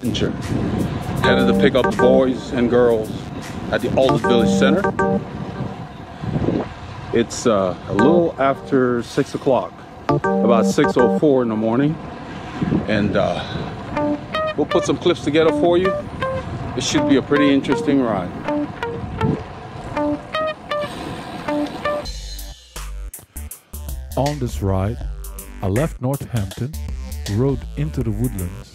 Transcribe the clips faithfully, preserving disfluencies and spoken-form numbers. That is to pick up boys and girls at the Alden Village Center. It's uh, a little after six o'clock, about six oh four in the morning, and uh, we'll put some clips together for you. It should be a pretty interesting ride. On this ride, I left Northampton, rode into the woodlands,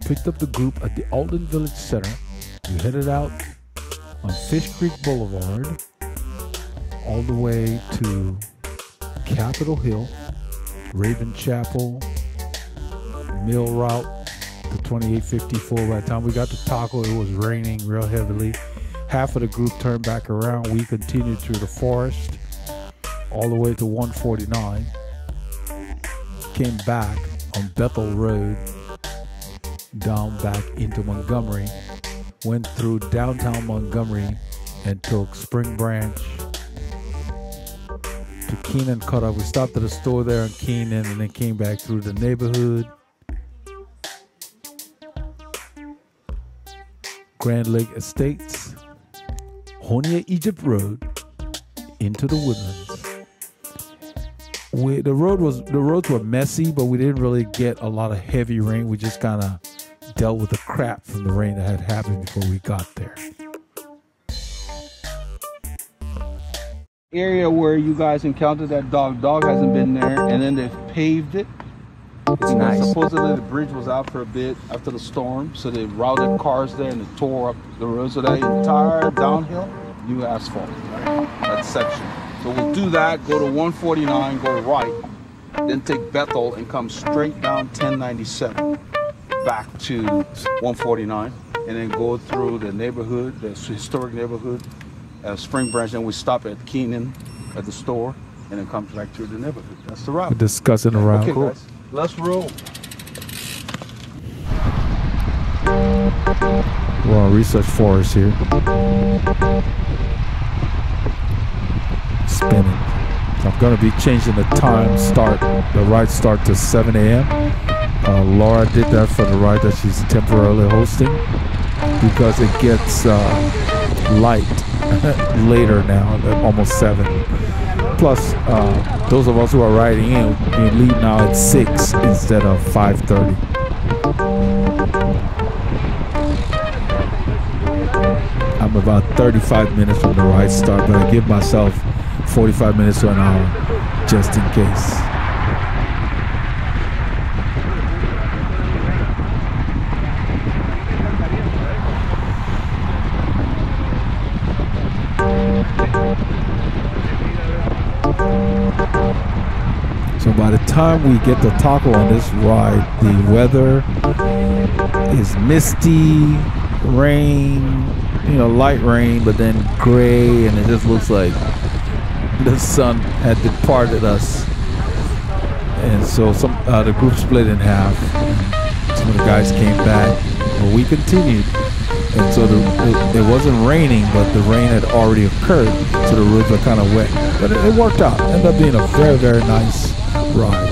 picked up the group at the Alden Village Center. We headed out on Fish Creek Boulevard all the way to Capitol Hill, Raven Chapel, Mill Route, the twenty-eight fifty-four. By the time we got to Taco, it was raining real heavily. Half of the group turned back around. We continued through the forest all the way to one forty-nine. Came back on Bethel Road, down back into Montgomery, went through downtown Montgomery and took Spring Branch to Keenan Cutoff. We stopped at a store there in Keenan and then came back through the neighborhood. Grand Lake Estates, Honea Egypt Road, into the woodlands. We, the road was the roads were messy, but we didn't really get a lot of heavy rain. We just kind of dealt with the crap from the rain that had happened before we got there. Area where you guys encountered that dog, dog hasn't been there, and then they've paved it. It's nice. Supposedly the bridge was out for a bit after the storm, so they routed cars there and they tore up the road. So that entire downhill, new asphalt, that section. So we'll do that, go to one forty-nine, go right, then take Bethel and come straight down ten ninety-seven. Back to one forty-nine and then go through the neighborhood, the historic neighborhood, uh, Spring Branch, and we stop at Keenan at the store and then come back through the neighborhood. That's the route. We're discussing the route. Okay, cool. Guys, let's roll. We're on Research Forest here. Spinning. I'm going to be changing the time start, the ride start to seven A M Uh, Laura did that for the ride that she's temporarily hosting because it gets uh, light later now, at almost seven. Plus, uh, those of us who are riding in, we leave now at six instead of five thirty. I'm about thirty-five minutes from the ride start, but I give myself forty-five minutes to an hour just in case. By the time we get to Taco on this ride, the weather is misty, rain, you know, light rain, but then gray, and it just looks like the sun had departed us. And so some uh, the group split in half. Some of the guys came back, but we continued. And so the, it, it wasn't raining, but the rain had already occurred, so the roads were kind of wet. But it, it worked out. It ended up being a very, very nice ride.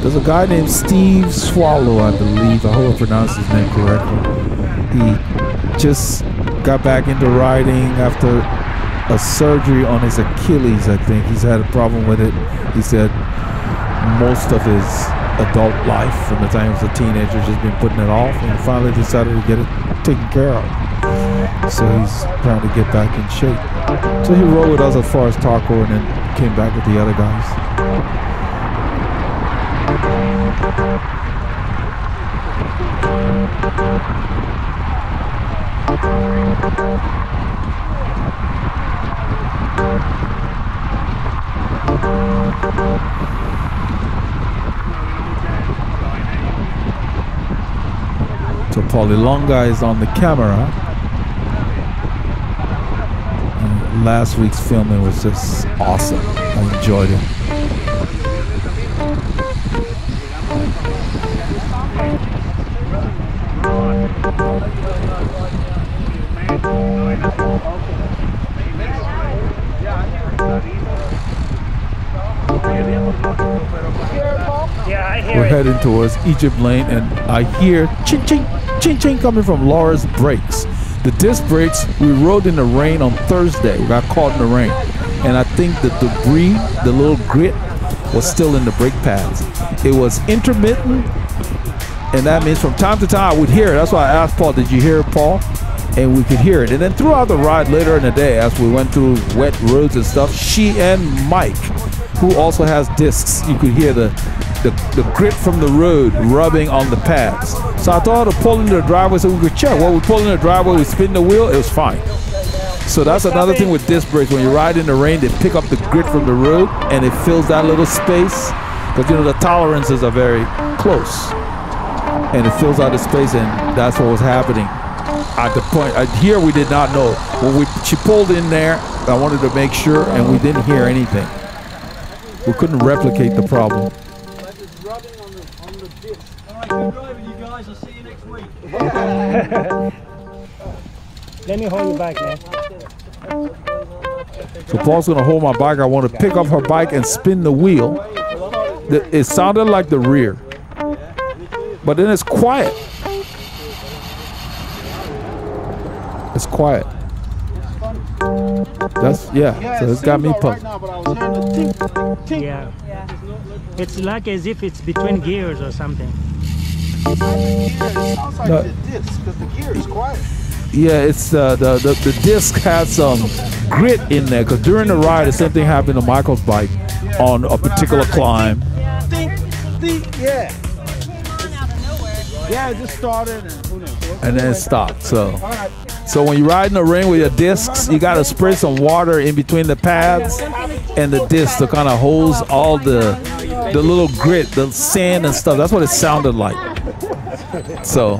There's a guy named Steve Swallow, I believe. I hope I pronounced his name correctly. He just got back into riding after a surgery on his Achilles, I think. He's had a problem with it, he said, most of his adult life, from the time he was a teenager, just been putting it off, and finally decided to get it taken care of. So he's trying to get back in shape. So he rode with us as far as Taco and then came back with the other guys. So Paul Ilonga is on the camera. Last week's filming was just awesome. I enjoyed it. Yeah, I hear We're it. heading towards Egypt Lane, and I hear ching ching ching ching coming from Laura's brakes. The disc brakes, we rode in the rain on Thursday. We got caught in the rain, and I think the debris, the little grit, was still in the brake pads. It was intermittent, and that means from time to time I would hear it. That's why I asked Paul, did you hear it, Paul? And we could hear it. And then throughout the ride later in the day, as we went through wet roads and stuff, she and Mike, who also has discs, you could hear the, the, the grit from the road rubbing on the pads. So I thought of pulling the driveway so we could check. Well, we pulled in the driveway, we spin the wheel, it was fine. So that's another thing with disc brakes. When you ride in the rain, they pick up the grit from the road and it fills that little space, because you know the tolerances are very close. And it fills out the space, and that's what was happening. At the point, uh, here we did not know. When we, she pulled in there, I wanted to make sure, and we didn't hear anything. We couldn't replicate the problem. That is rubbing on the, on the disc. All right, good driving, you guys. I'll see you next week. Let me hold you back, man. So Paul's going to hold my bike. I want to pick up her bike and spin the wheel. The, it sounded like the rear. But then it's quiet. It's quiet. That's, yeah, yeah, so it's got me pumped. Yeah. Yeah. It's like as if it's between gears or something. It sounds like the, the disc, because the gear is quiet. Yeah, it's uh, the, the, the disc has some grit in there, because during the ride, the same thing happened to Michael's bike on a particular climb. Yeah. Yeah, it just started and who knows. And then it stopped. So so when you ride in the rain with your discs, you gotta spray some water in between the pads and the discs to kinda holds all the the little grit, the sand and stuff. That's what it sounded like. So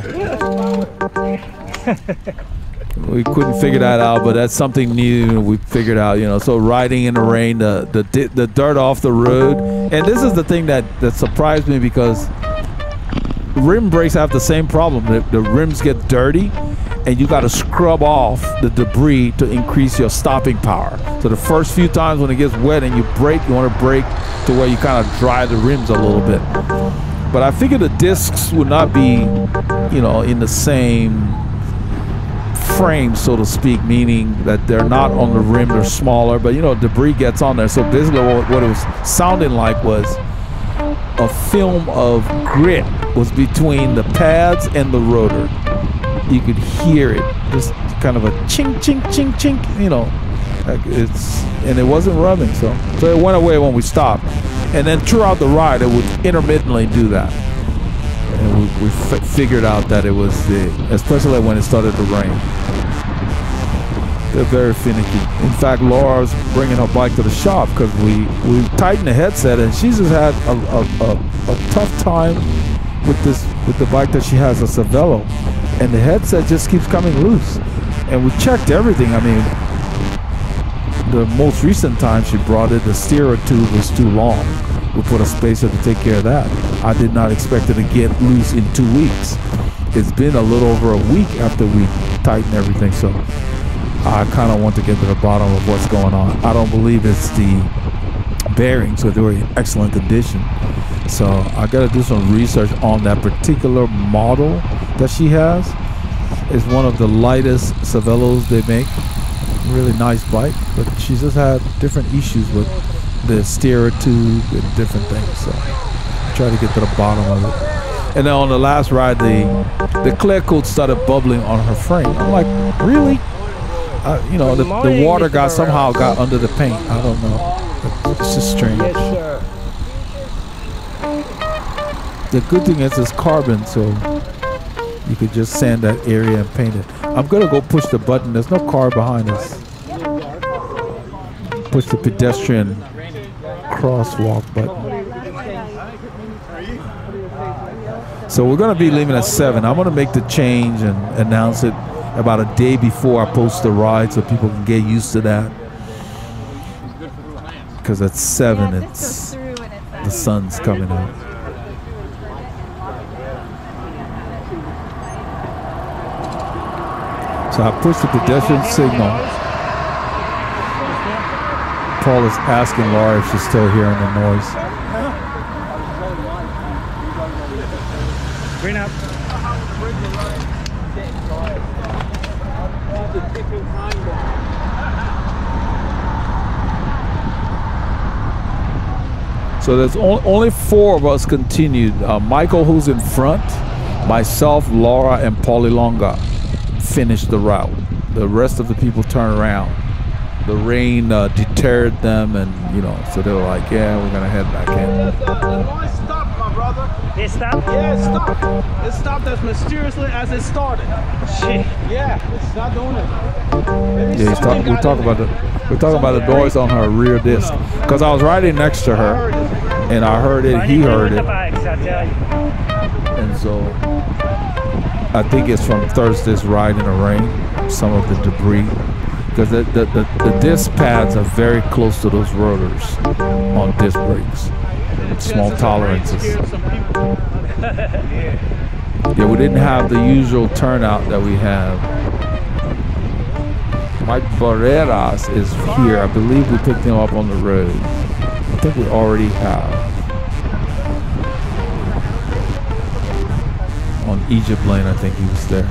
we couldn't figure that out, but that's something new we figured out, you know. So riding in the rain, the the the dirt off the road. And this is the thing that, that surprised me, because rim brakes have the same problem. The, the rims get dirty, and you got to scrub off the debris to increase your stopping power. So the first few times when it gets wet and you brake, you want to brake to where you kind of dry the rims a little bit. But I figure the discs would not be, you know, in the same frame, so to speak, meaning that they're not on the rim, they're smaller, but you know, debris gets on there. So basically what, what it was sounding like was a film of grit was between the pads and the rotor. You could hear it, just kind of a chink, chink, chink, chink, you know. Like it's, and it wasn't rubbing, so so it went away when we stopped. And then throughout the ride, it would intermittently do that. And we, we f figured out that it was the, especially when it started to rain. They're very finicky. In fact, Laura's bringing her bike to the shop because we, we tightened the headset, and she's just had a, a, a, a tough time with this, with the bike that she has, a Cervelo, and the headset just keeps coming loose. And we checked everything. I mean, the most recent time she brought it, the steerer tube was too long. We put a spacer to take care of that. I did not expect it to get loose in two weeks. It's been a little over a week after we tightened everything, so I kind of want to get to the bottom of what's going on. I don't believe it's the bearings, so they were in excellent condition. So I got to do some research on that particular model that she has. It's one of the lightest Cervelos they make. Really nice bike, but she's just had different issues with the steerer tube and different things. So I try to get to the bottom of it. And then on the last ride, the, the clear coat started bubbling on her frame. I'm like, really? Uh, you know, the, the water got somehow got under the paint. I don't know. It's just strange. Yes, sir. The good thing is it's carbon, so you could just sand that area and paint it. I'm gonna go push the button. There's no car behind us. Push the pedestrian crosswalk button. So we're gonna be leaving at seven. I'm gonna make the change and announce it about a day before I post the ride, so people can get used to that. Because at seven, yeah, it's, and it's the sun's coming out. So I push the pedestrian signal. Paul is asking Laura if she's still hearing the noise. Green up. So there's only four of us continued. Uh, Michael, who's in front, myself, Laura, and Paul Ilonga finished the route. The rest of the people turned around. The rain uh, deterred them, and you know, so they were like, yeah, we're gonna head back in. The noise stopped, my brother. It stopped? Yeah, it stopped. It stopped as mysteriously as it started. Shit. Yeah, it's not doing it. Maybe yeah, he's talk, we talk about the we talk about the noise on her rear disc. Because I was riding next to her, and I heard it, he heard it. And so I think it's from Thursday's ride in the rain, some of the debris. Because the, the, the, the disc pads are very close to those rotors on disc brakes. Small tolerances. Yeah, we didn't have the usual turnout that we have. Mike Barreras is here. I believe we picked him up on the road. I think we already have. On Egypt Lane, I think he was there.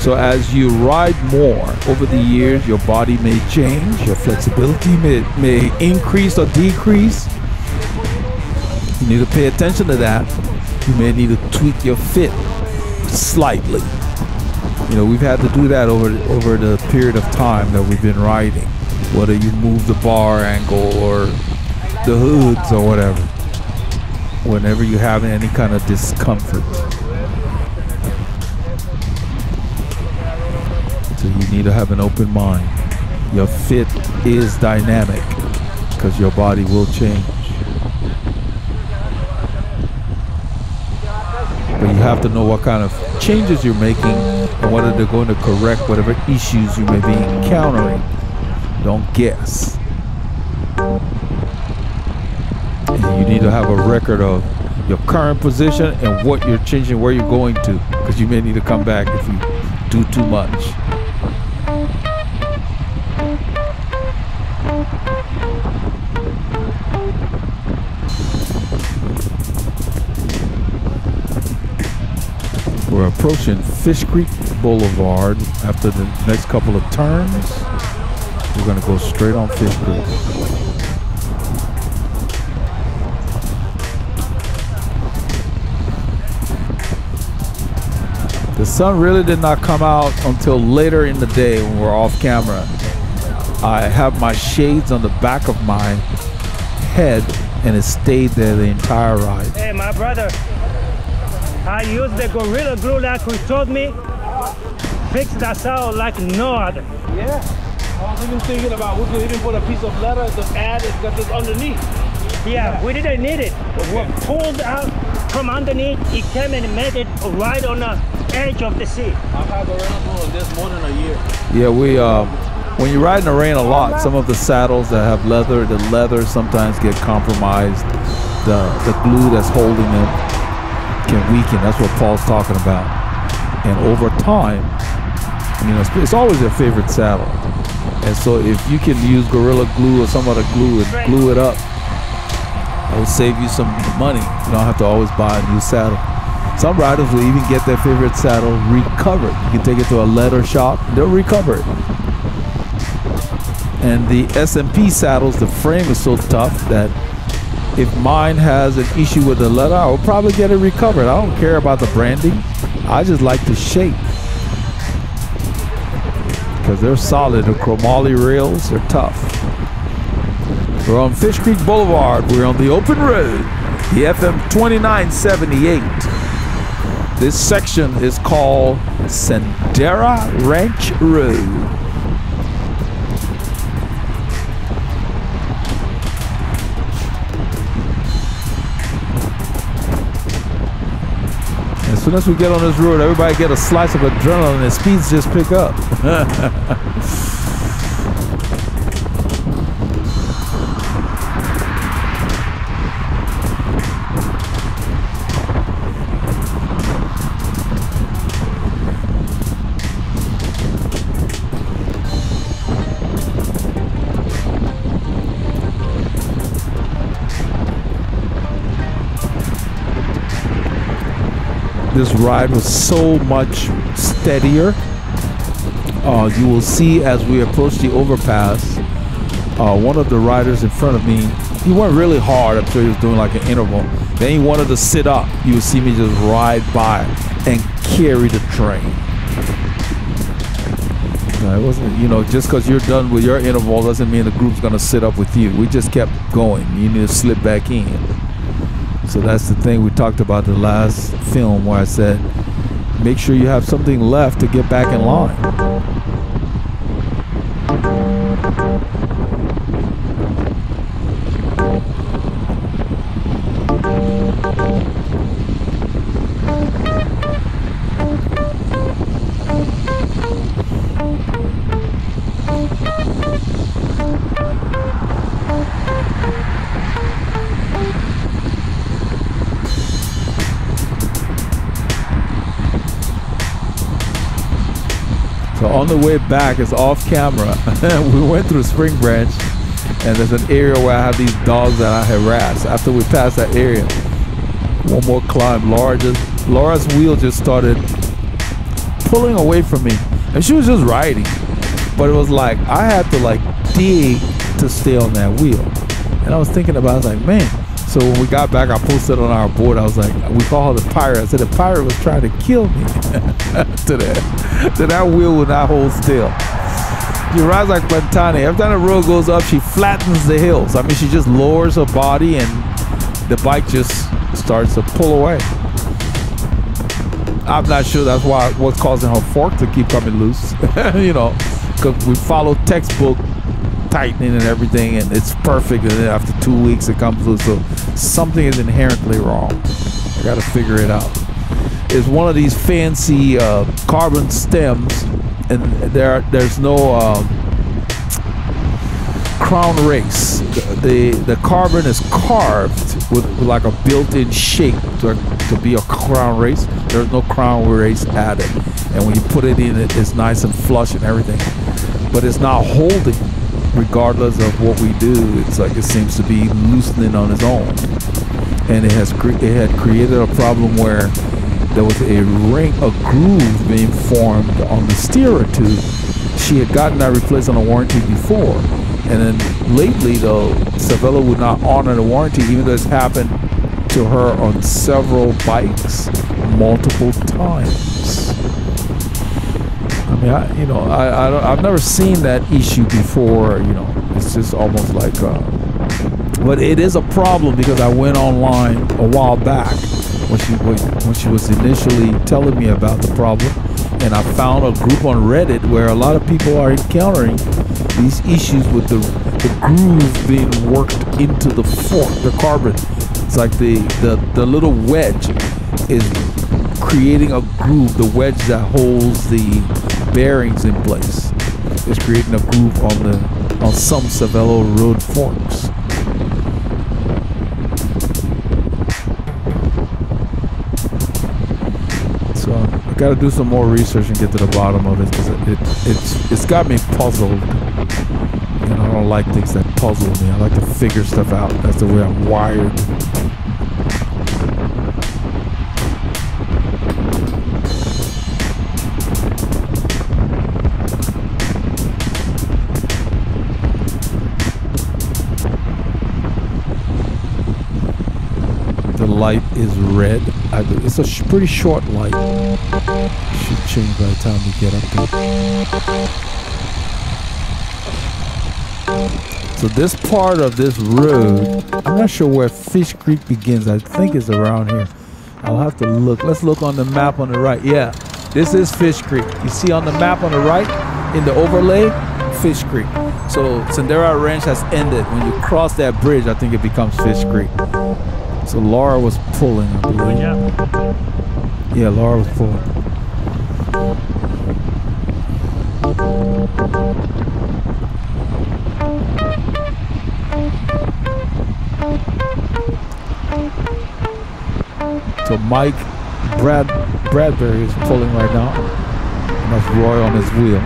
So as you ride more over the years, your body may change, your flexibility may, may increase or decrease. You need to pay attention to that. You may need to tweak your fit slightly. You know, we've had to do that over, over the period of time that we've been riding, whether you move the bar angle or the hoods or whatever, whenever you have any kind of discomfort. You need to have an open mind. Your fit is dynamic because your body will change. But you have to know what kind of changes you're making and whether they're going to correct whatever issues you may be encountering. Don't guess. And you need to have a record of your current position and what you're changing, where you're going to, because you may need to come back if you do too much. We're approaching Fish Creek Boulevard. After the next couple of turns, we're going to go straight on Fish Creek. The sun really did not come out until later in the day when we're off camera. I have my shades on the back of my head, and it stayed there the entire ride. Hey, my brother. I used the Gorilla glue like we told me, fixed us out like no other. Yeah, I was even thinking about we could even put a piece of leather to add it that is underneath. Yeah, yeah, we didn't need it. Okay. We pulled out from underneath, it came and made it right on the edge of the sea. I've had Gorilla glue on this more than a year. Yeah, we, uh, when you ride in the rain a lot, some of the saddles that have leather, the leather sometimes get compromised, the, the glue that's holding it can weaken. That's what Paul's talking about. And over time, you know, it's always your favorite saddle. And so if you can use Gorilla glue or some other glue and glue it up, it will save you some money. You don't have to always buy a new saddle. Some riders will even get their favorite saddle recovered. You can take it to a leather shop, they'll recover it. And the S M P saddles, the frame is so tough that if mine has an issue with the leather, I will probably get it recovered. I don't care about the branding. I just like the shape. Because they're solid. The chromoly rails are tough. We're on Fish Creek Boulevard. We're on the open road. The F M twenty-nine seventy-eight. This section is called Sendera Ranch Road. As soon as we get on this road, everybody get a slice of adrenaline and speeds just pick up. this ride was so much steadier. Uh, you will see as we approach the overpass, uh, one of the riders in front of me, he went really hard until he was doing like an interval. Then he wanted to sit up. You will see me just ride by and carry the train. No, it wasn't, you know, just because you're done with your interval doesn't mean the group's going to sit up with you. We just kept going. You need to slip back in. So that's the thing we talked about the last film where I said, make sure you have something left to get back in line. On the way back, it's off camera. We went through Spring Branch, and there's an area where I have these dogs that I harass. After we passed that area, one more climb, Laura just, Laura's wheel just started pulling away from me, and she was just riding. But it was like I had to like dig to stay on that wheel, and I was thinking about, I was like, man. So when we got back, I posted on our board. I was like, we call her the pirate. I said, the pirate was trying to kill me. to that, to that wheel will not hold still. She rides like Pantani. Every time the road goes up, she flattens the hills. I mean, she just lowers her body, and the bike just starts to pull away. I'm not sure that's why what's causing her fork to keep coming loose. You know, because we follow textbook tightening and everything, and it's perfect, and then after two weeks it comes loose. So something is inherently wrong. I gotta figure it out. It's one of these fancy uh, carbon stems, and there there's no um, crown race. The, the the carbon is carved with, with like a built-in shape to, to be a crown race. There's no crown race added, and when you put it in, it, it's nice and flush and everything, but it's not holding. Regardless of what we do, it's like it seems to be loosening on its own, and it has cre it had created a problem where there was a ring, a groove being formed on the steerer tube. She had gotten that replaced on a warranty before, and then lately though, Cervelo would not honor the warranty, even though it's happened to her on several bikes, multiple times. I mean, I, you know, I, I don't, I've never seen that issue before, you know, it's just almost like, uh, but it is a problem because I went online a while back when she, when she was initially telling me about the problem, and I found a group on Reddit where a lot of people are encountering these issues with the, the groove being worked into the fork, the carbon. It's like the, the, the little wedge is creating a groove, the wedge that holds the bearings in place. It's creating a groove on the on some Cervelo road forks. So I gotta do some more research and get to the bottom of it, because it, it it's it's got me puzzled. And I don't like things that puzzle me. I like to figure stuff out. That's the way I'm wired. Light is red. I, it's a sh pretty short light. Should change by the time we get up there. So this part of this road, I'm not sure where Fish Creek begins. I think it's around here. I'll have to look. Let's look on the map on the right. Yeah, this is Fish Creek. You see on the map on the right, in the overlay, Fish Creek. So Sendera Ranch has ended. When you cross that bridge, I think it becomes Fish Creek. So Laura was pulling, I believe. Yeah. yeah, Laura was pulling. So Mike Brad Bradbury is pulling right now. And that's Roy on his wheel.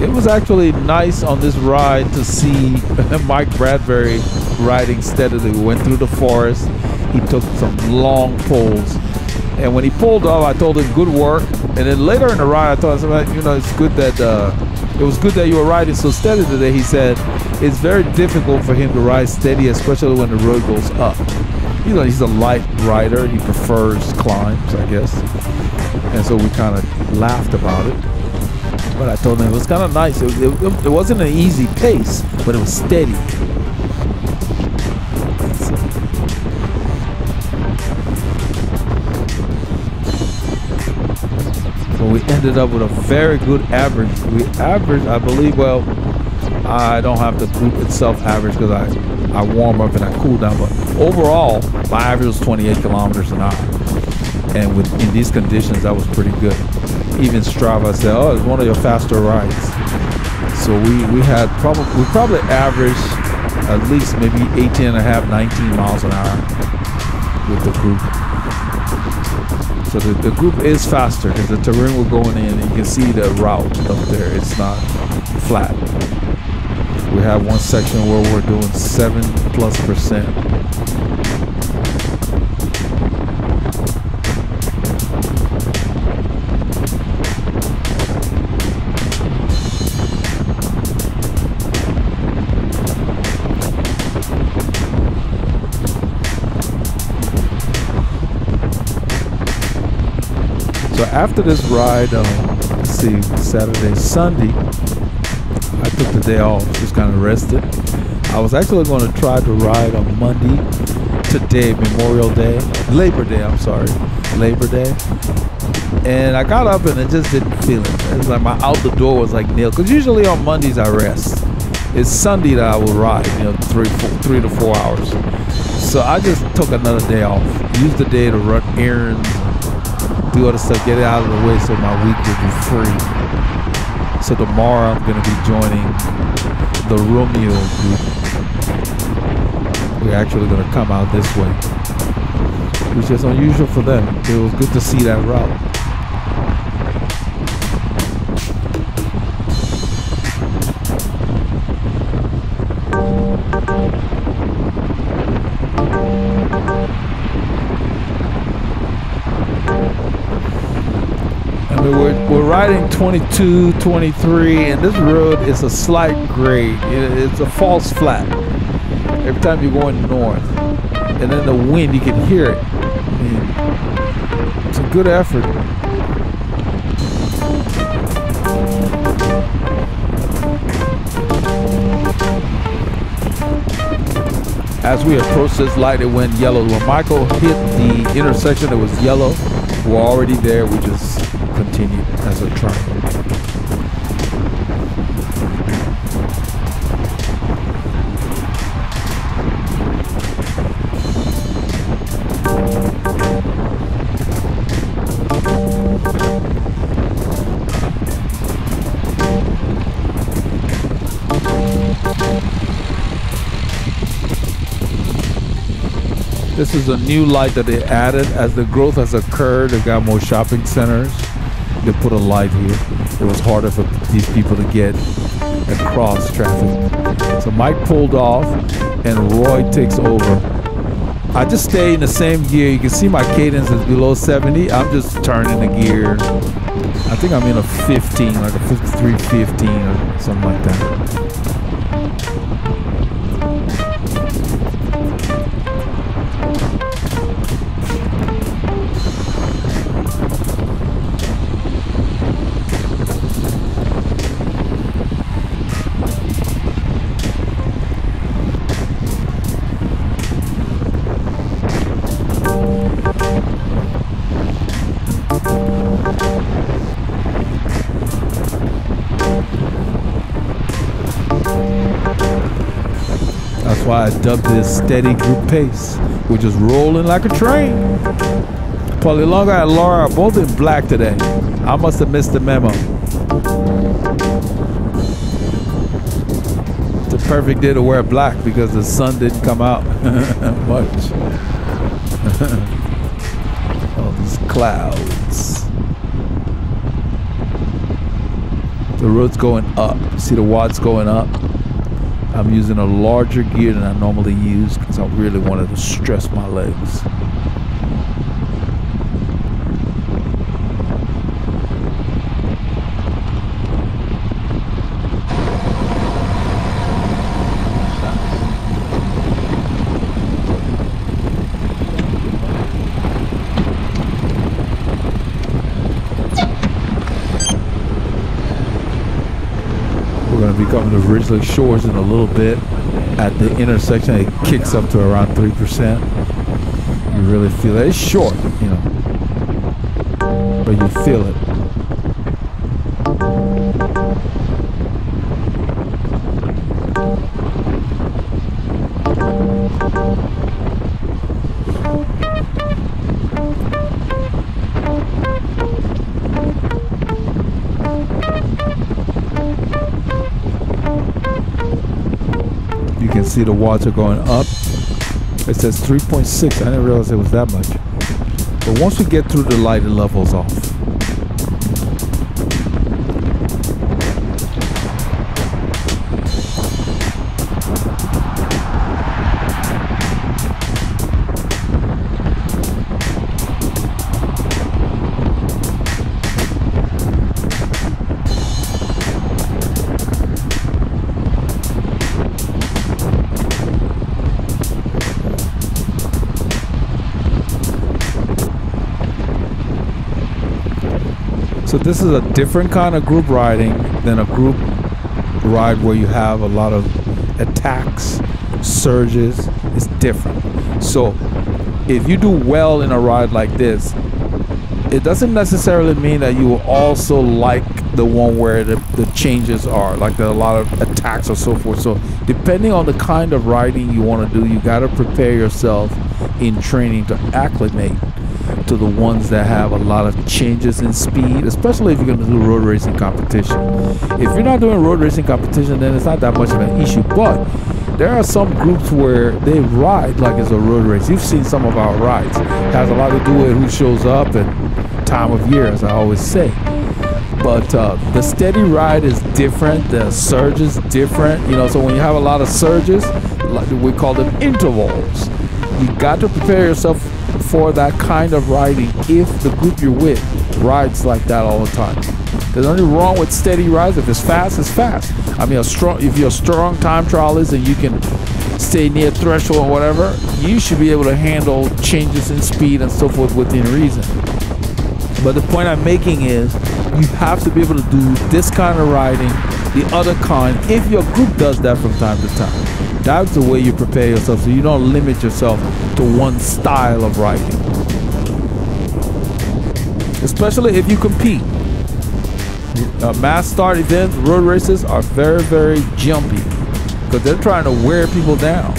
It was actually nice on this ride to see Mike Bradbury riding steadily. We went through the forest. He took some long pulls. And when he pulled off, I told him, good work. And then later in the ride, I told him, you know, it's good that uh, it was good that you were riding so steady today. He said, it's very difficult for him to ride steady, especially when the road goes up. You know, he's a light rider. He prefers climbs, I guess. And so we kind of laughed about it. But I told him it was kind of nice. It, it, it wasn't an easy pace, but it was steady. We ended up with a very good average. We averaged, I believe, well, I don't have the group itself average because I, I warm up and I cool down. But overall, my average was twenty-eight kilometers an hour. And with in these conditions, that was pretty good. Even Strava said, oh, it's one of your faster rides. So we, we had probably, we probably averaged at least maybe eighteen and a half, nineteen miles an hour with the group. So the, the group is faster because the terrain we're going in, and you can see the route up there. It's not flat. We have one section where we're doing seven plus percent. So after this ride, um, let's see, Saturday, Sunday, I took the day off, just kind of rested. I was actually going to try to ride on Monday, today, Memorial Day, Labor Day, I'm sorry, Labor Day. And I got up and it just didn't feel it. It was like my out the door was like nil, because usually on Mondays I rest. It's Sunday that I will ride, you know, three, four, three to four hours. So I just took another day off, used the day to run errands, do all the stuff, get it out of the way so my week will be free. So tomorrow I'm going to be joining the Romeo group. We're actually going to come out this way, which is unusual for them. It was good to see that route. Riding twenty-two, twenty-three, and this road is a slight grade. It's a false flat. Every time you're going north, and then the wind, you can hear it. It's a good effort. As we approached this light, it went yellow. When Michael hit the intersection, it was yellow. We're already there. We just continued as a triangle. This is a new light that they added. As the growth has occurred, they've got more shopping centers. They put a light here. It was harder for these people to get across traffic. So Mike pulled off and Roy takes over. I just stay in the same gear. You can see my cadence is below seventy. I'm just turning the gear. I think I'm in a fifteen, like a fifty-three fifteen or something like that. I dubbed this steady group pace. We're just rolling like a train. Paul Ilonga and Laura are both in black today. I must have missed the memo. It's a perfect day to wear black because the sun didn't come out much. All these clouds. The The road's going up. See the watts going up? I'm using a larger gear than I normally use because I really wanted to stress my legs. Coming to Ridgely Shores in a little bit. At the intersection, it kicks up to around three percent. You really feel it. It's short, you know, but you feel it. See the water going up. It says three point six. I didn't realize it was that much. But once we get through the light, it levels off. So this is a different kind of group riding than a group ride where you have a lot of attacks, surges. It's different. So if you do well in a ride like this, it doesn't necessarily mean that you will also like the one where the, the changes are, like there are a lot of attacks or so forth. So depending on the kind of riding you want to do, you got to prepare yourself in training to acclimate to the ones that have a lot of changes in speed, especially if you're going to do road racing competition. If you're not doing road racing competition, then it's not that much of an issue, but there are some groups where they ride like it's a road race. You've seen some of our rides. It has a lot to do with who shows up and time of year, as I always say. But uh, the steady ride is different. The surge is different. You know, so when you have a lot of surges, we call them intervals. You got to prepare yourself for that kind of riding if the group you're with rides like that all the time. There's nothing wrong with steady rides. If it's fast, it's fast. I mean, a strong, if you're a strong time trialist and you can stay near threshold or whatever, you should be able to handle changes in speed and so forth within reason. But the point I'm making is you have to be able to do this kind of riding, the other kind, if your group does that from time to time. That's the way you prepare yourself, so you don't limit yourself to one style of riding. Especially if you compete. Uh, mass start events, road races are very, very jumpy because they're trying to wear people down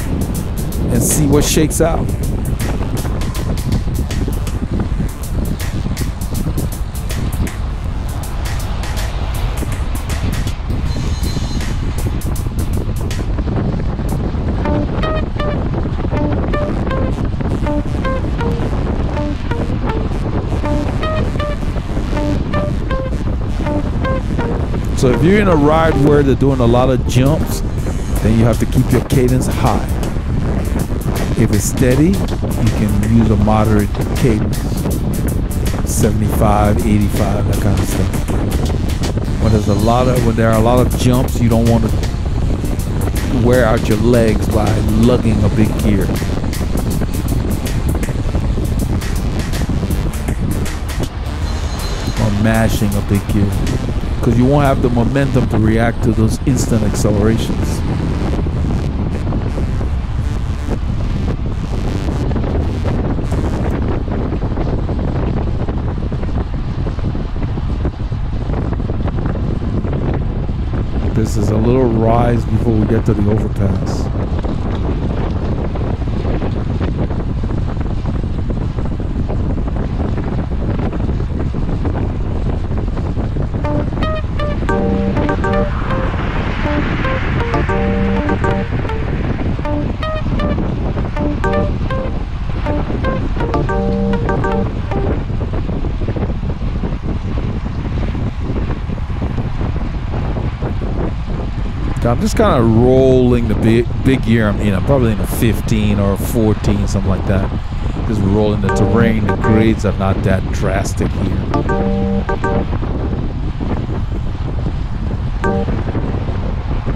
and see what shakes out. So if you're in a ride where they're doing a lot of jumps, then you have to keep your cadence high. If it's steady, you can use a moderate cadence, seventy-five, eighty-five, that kind of stuff. When there's a lot of, when there are a lot of jumps, you don't want to wear out your legs by lugging a big gear. Or mashing a big gear. Because you won't have the momentum to react to those instant accelerations. This is a little rise before we get to the overpass. So I'm just kind of rolling the big, big gear I'm in. I'm probably in a fifteen or a fourteen, something like that. Just rolling the terrain. The grades are not that drastic here.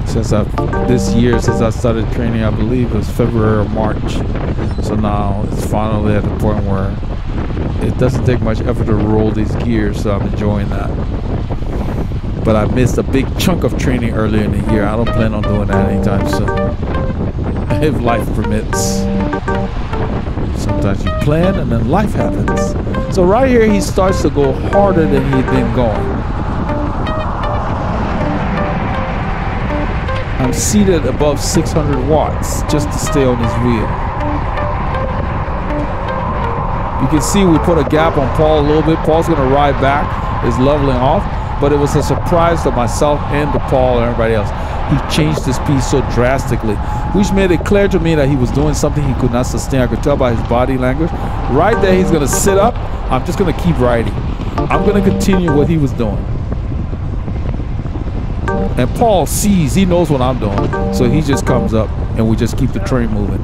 Since I've, this year, since I started training, I believe it was February or March. So now it's finally at the point where it doesn't take much effort to roll these gears, so I'm enjoying that. But I missed a big chunk of training earlier in the year. I don't plan on doing that anytime soon, if life permits. Sometimes you plan and then life happens. So right here he starts to go harder than he'd been going. I'm seated above six hundred watts just to stay on his wheel. You can see we put a gap on Paul a little bit. Paul's going to ride back, is leveling off, but it was a surprise to myself and to Paul and everybody else. He changed his speed so drastically, which made it clear to me that he was doing something he could not sustain. I could tell by his body language. Right there, he's going to sit up. I'm just going to keep riding. I'm going to continue what he was doing. And Paul sees, he knows what I'm doing, so he just comes up and we just keep the train moving.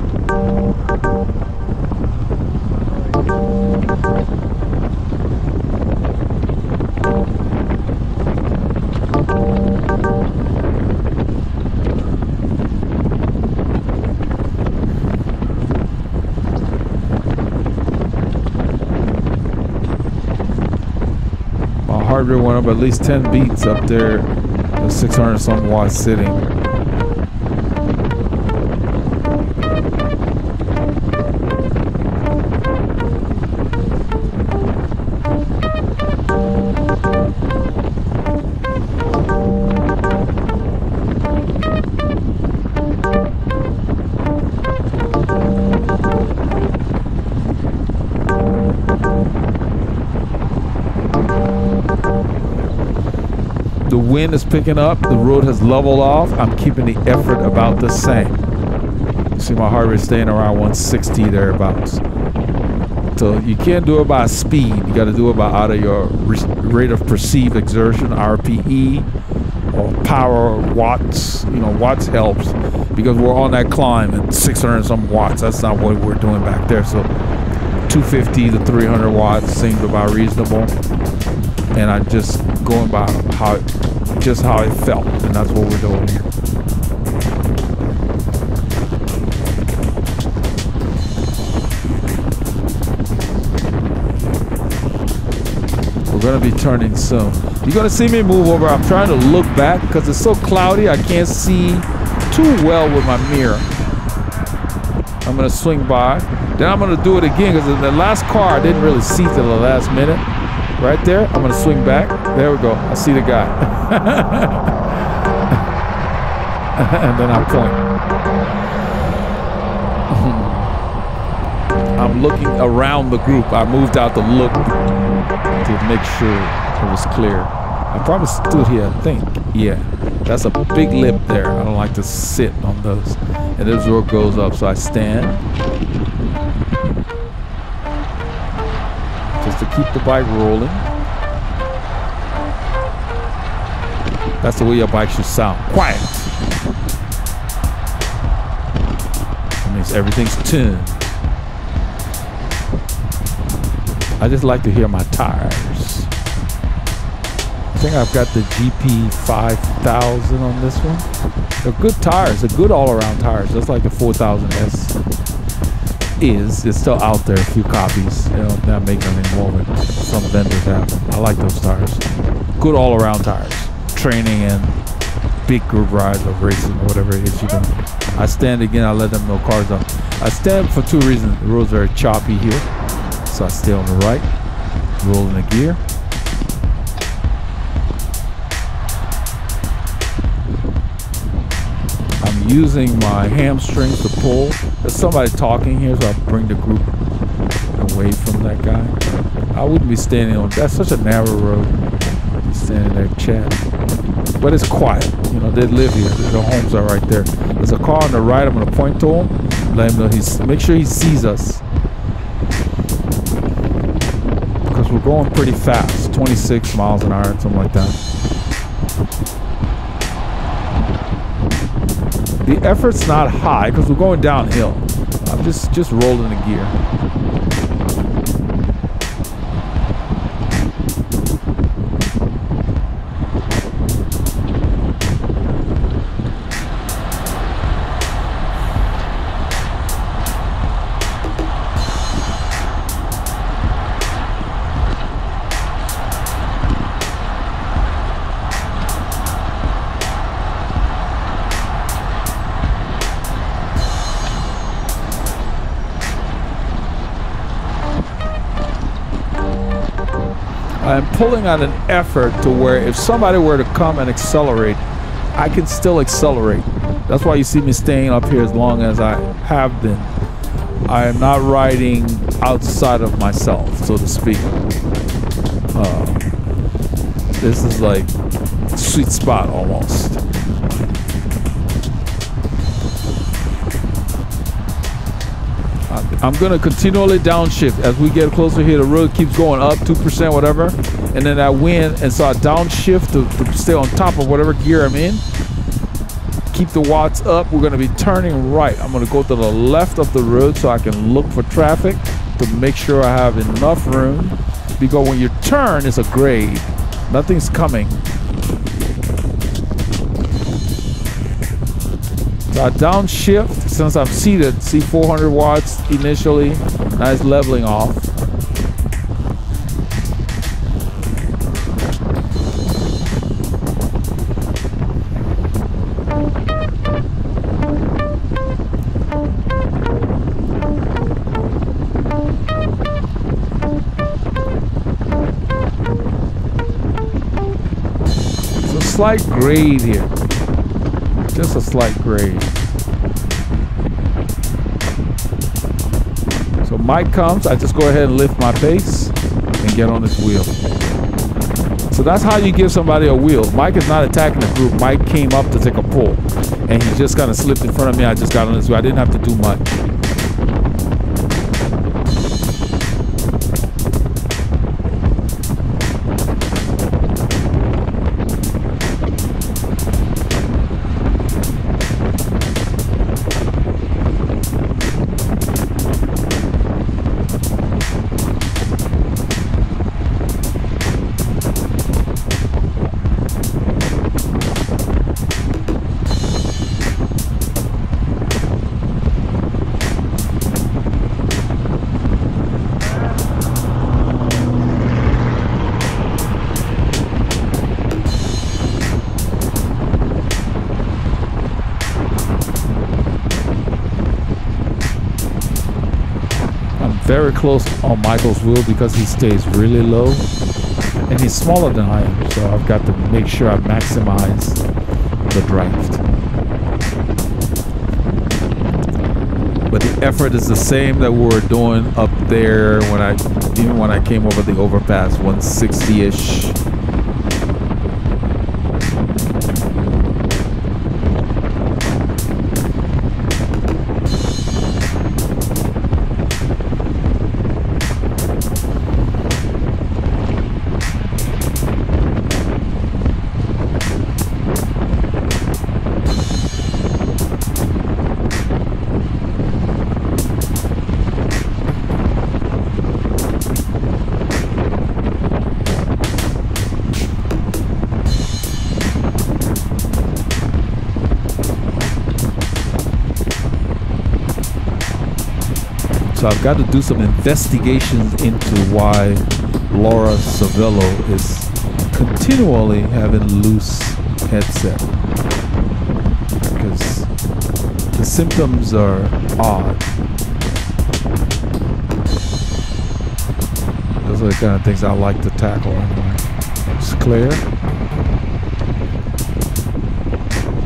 Went up at least ten beats up there with six hundred some watts sitting. Wind is picking up, the road has leveled off. I'm keeping the effort about the same. You see my heart rate staying around one sixty thereabouts. So you can't do it by speed, you got to do it by out of your rate of perceived exertion, R P E, or power watts. You know, watts helps because we're on that climb at six hundred some watts. That's not what we're doing back there. So two fifty to three hundred watts seemed about reasonable, and I just going by how just how it felt, and that's what we're doing here. We're going to be turning soon. You're going to see me move over. I'm trying to look back because it's so cloudy I can't see too well with my mirror. I'm going to swing by, then I'm going to do it again because the last car I didn't really see till the last minute. Right there, I'm going to swing back. There we go. I see the guy. And then I point. I'm looking around the group. I moved out to look to make sure it was clear. I probably stood here, I think. Yeah, that's a big lip there. I don't like to sit on those. And this road goes up, so I stand. To keep the bike rolling. That's the way your bike should sound. Quiet. That means everything's tuned. I just like to hear my tires. I think I've got the G P five thousand on this one. They're good tires. They're good all-around tires. Just like the four thousand S. Is it's still out there, a few copies, you know, not making them anymore, but some vendors have them. I like those tires. Good all-around tires, training and big group rides or racing or whatever it is you do. I stand again, I let them know cars up. I stand for two reasons. The road's very choppy here, so I stay on the right, rolling the gear. Using my hamstrings to pull. There's somebody talking here, so I bring the group away from that guy. I wouldn't be standing on, that's such a narrow road, standing there chatting. But it's quiet, you know, they live here, their homes are right there. There's a car on the right, I'm gonna point to him, let him know he's, make sure he sees us. Because we're going pretty fast, twenty-six miles an hour, something like that. The effort's not high because we're going downhill. I'm just just rolling the gear. I'm pulling on an effort to where if somebody were to come and accelerate, I can still accelerate. That's why you see me staying up here as long as I have been. I am not riding outside of myself, so to speak. Uh, this is like a sweet spot almost. I'm going to continually downshift as we get closer here. The road keeps going up two percent, whatever. And then I win, and so I downshift to, to stay on top of whatever gear I'm in. Keep the watts up. We're going to be turning right. I'm going to go to the left of the road so I can look for traffic to make sure I have enough room. Because when you turn, it's a grade. Nothing's coming. I downshift since I'm seated. See, four hundred watts initially. Nice leveling off. It's a slight grade here. Just a slight grade. So Mike comes, I just go ahead and lift my pace and get on this wheel. So that's how you give somebody a wheel. Mike is not attacking the group. Mike came up to take a pull, and he just kind of slipped in front of me. I just got on this wheel. I didn't have to do much. Very close on Michael's wheel because he stays really low and he's smaller than I am, so I've got to make sure I maximize the draft. But the effort is the same that we were doing up there when I even when I came over the overpass, one sixty-ish. So I've got to do some investigations into why Laura Savillo is continually having loose headset, because the symptoms are odd. Those are the kind of things I like to tackle anyway. It's clear.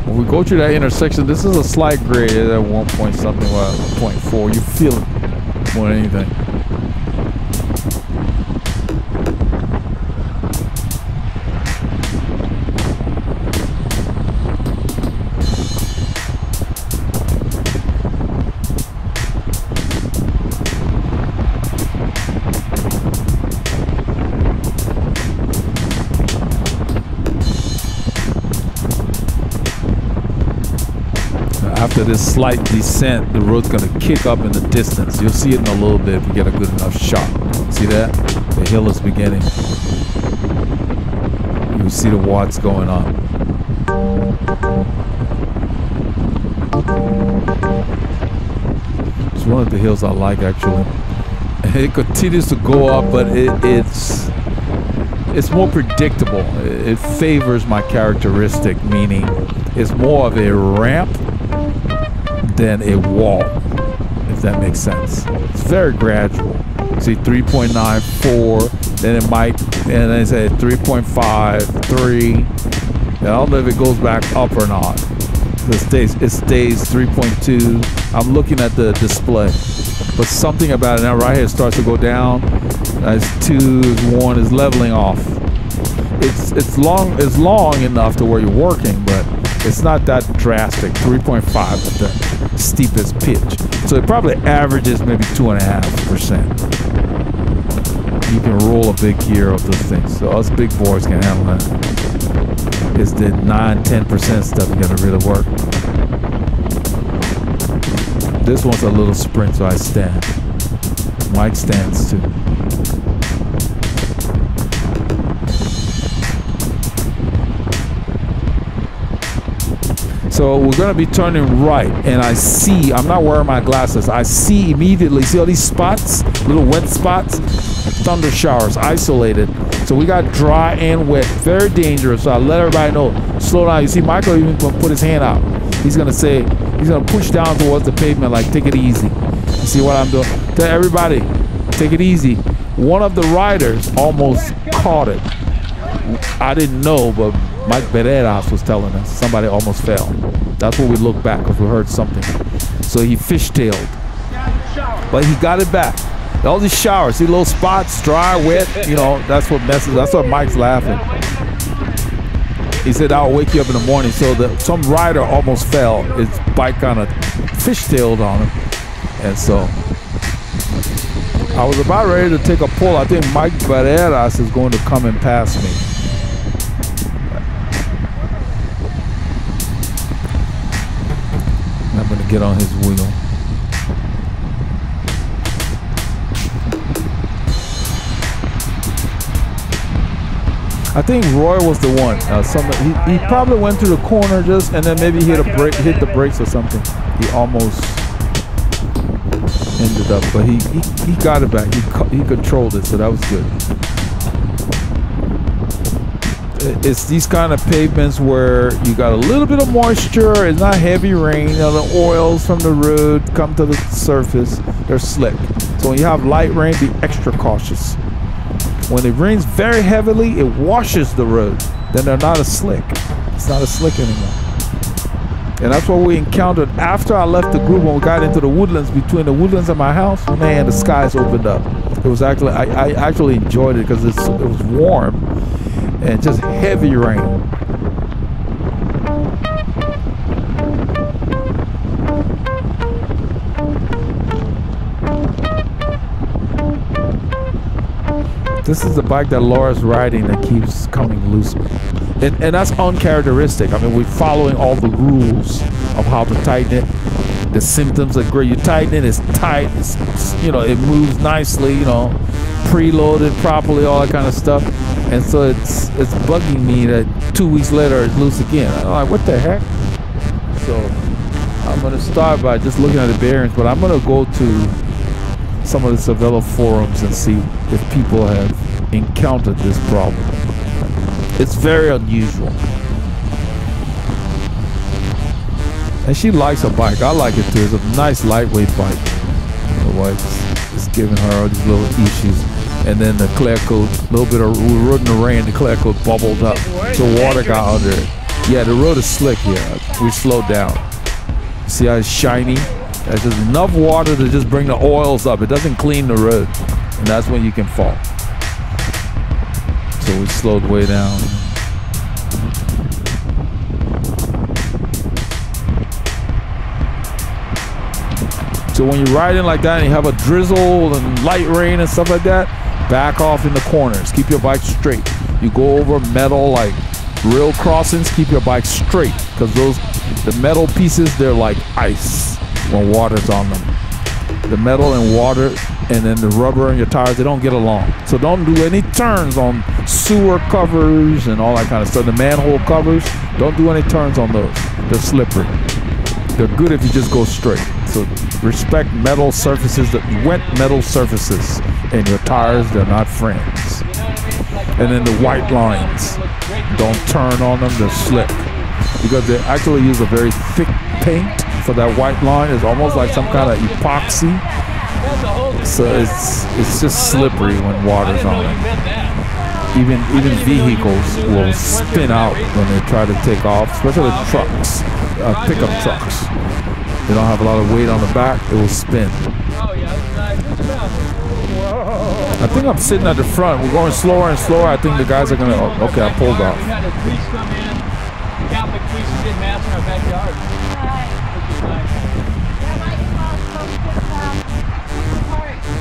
When we go through that intersection, this is a slight grade at one point something, well, point four. You feel it. More than anything. I after this slight descent, the road's going to kick up in the distance. You'll see it in a little bit if we get a good enough shot. See that? The hill is beginning. You see the watts going up. It's one of the hills I like, actually. It continues to go up, but it, it's it's more predictable. It, it favors my characteristic, meaning it's more of a ramp than a wall, if that makes sense. It's very gradual. See, three point nine four, then it might, and then it's at three point five, three. I don't know if it goes back up or not. It stays, it stays three point two. I'm looking at the display, but something about it now right here starts to go down. That's two, one is leveling off. It's it's long, it's long enough to where you're working, but it's not that drastic. three point five at the steepest pitch. So it probably averages maybe two and a half percent. You can roll a big gear of those things. So us big boys can handle that. It's the nine, ten percent stuff you gotta really work. This one's a little sprint, so I stand. Mike stands too. So we're gonna be turning right, and I see, I'm not wearing my glasses, I see immediately, see all these spots, little wet spots, thunder showers, isolated. So we got dry and wet, very dangerous. So I let everybody know, slow down. You see Michael even gonna put his hand out. He's gonna say, he's gonna push down towards the pavement, like take it easy. You see what I'm doing? Tell everybody, take it easy. One of the riders almost caught it. I didn't know, but Mike Barreras was telling us somebody almost fell. That's when we looked back because we heard something. So he fishtailed, but he got it back. All these showers, see little spots, dry, wet. You know, that's what messes. That's what Mike's laughing. He said, "I'll wake you up in the morning." So the, some rider almost fell. His bike kind of fishtailed on him, and so I was about ready to take a pull. I think Mike Barreras is going to come and pass me. Get on his wheel. I think Roy was the one. Uh, some, he, he probably went through the corner just, and then maybe hit a break, hit the brakes or something. He almost ended up, but he he, he got it back. He he controlled it, so that was good. It's these kind of pavements where you got a little bit of moisture. It's not heavy rain. You know, the oils from the road come to the surface. They're slick. So when you have light rain, be extra cautious. When it rains very heavily, it washes the road. Then they're not as slick. It's not as slick anymore. And that's what we encountered after I left the group when we got into the woodlands. Between the woodlands and my house, man, the skies opened up. It was actually, I, I actually enjoyed it because it was warm. And just heavy rain. This is the bike that Laura's riding that keeps coming loose. And, and that's uncharacteristic. I mean, we're following all the rules of how to tighten it. The symptoms are great. You tighten it, it's tight. It's, it's, you know, it moves nicely, you know, preloaded properly, all that kind of stuff. And so it's it's bugging me that two weeks later it's loose again. I'm like, what the heck? So I'm gonna start by just looking at the bearings, but I'm gonna go to some of the Cervelo forums and see if people have encountered this problem. It's very unusual. And she likes a bike. I like it too. It's a nice lightweight bike. My wife's is giving her all these little issues. And then the clear coat, a little bit of, we rode in the rain, the clear coat bubbled up. So water got under it. Yeah, the road is slick here. We slowed down. See how it's shiny? That's just enough water to just bring the oils up. It doesn't clean the road. And that's when you can fall. So we slowed way down. So when you're riding like that and you have a drizzle and light rain and stuff like that, back off in the corners. Keep your bike straight. You go over metal, like Real crossings, keep your bike straight, because those, the metal pieces, they're like ice when water's on them. The metal and water, and then the rubber and your tires, they don't get along. So don't do any turns on sewer covers and all that kind of stuff. The manhole covers, don't do any turns on those. They're slippery. They're good if you just go straight. So respect metal surfaces, the wet metal surfaces, and your tires, they're not friends. And then the white lines, don't turn on them, they're slick. Because they actually use a very thick paint for that white line. It's almost like some kind of epoxy. So it's it's just slippery when water's on it. Even even vehicles will spin out when they try to take off, especially trucks, uh, pickup trucks. They don't have a lot of weight on the back, it will spin. I think I'm sitting at the front. We're going slower and slower. I think the guys are gonna. Oh, okay, I pulled off.